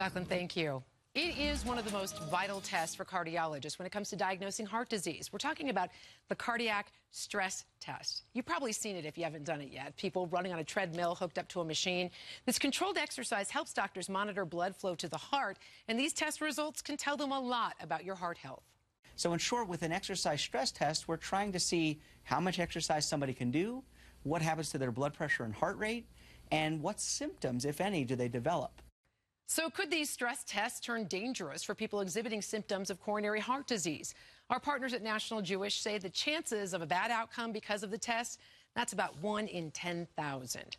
Jacqueline, thank you. It is one of the most vital tests for cardiologists when it comes to diagnosing heart disease. We're talking about the cardiac stress test. You've probably seen it if you haven't done it yet. People running on a treadmill hooked up to a machine. This controlled exercise helps doctors monitor blood flow to the heart, and these test results can tell them a lot about your heart health. So in short, with an exercise stress test, we're trying to see how much exercise somebody can do, what happens to their blood pressure and heart rate, and what symptoms, if any, do they develop. So could these stress tests turn dangerous for people exhibiting symptoms of coronary heart disease? Our partners at National Jewish say the chances of a bad outcome because of the test, that's about 1 in 10,000.